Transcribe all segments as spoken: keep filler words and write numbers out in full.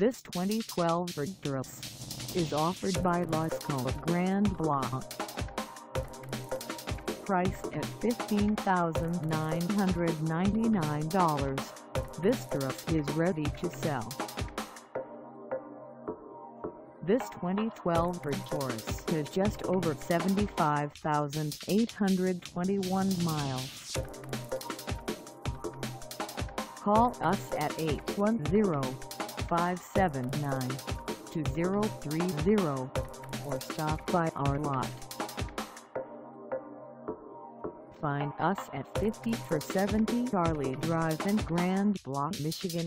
This twenty twelve Ford Taurus is offered by Lasco of Grand Blanc. Priced at fifteen thousand nine hundred ninety-nine dollars, this Taurus is ready to sell. This twenty twelve Ford Taurus has just over seventy-five thousand eight hundred twenty-one miles. Call us at eight one zero, five seven nine, two zero three zero or stop by our lot. Find us at fifty-four seventy Charlie Drive in Grand Blanc, Michigan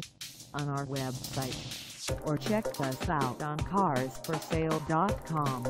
on our website or check us out on cars for sale dot com.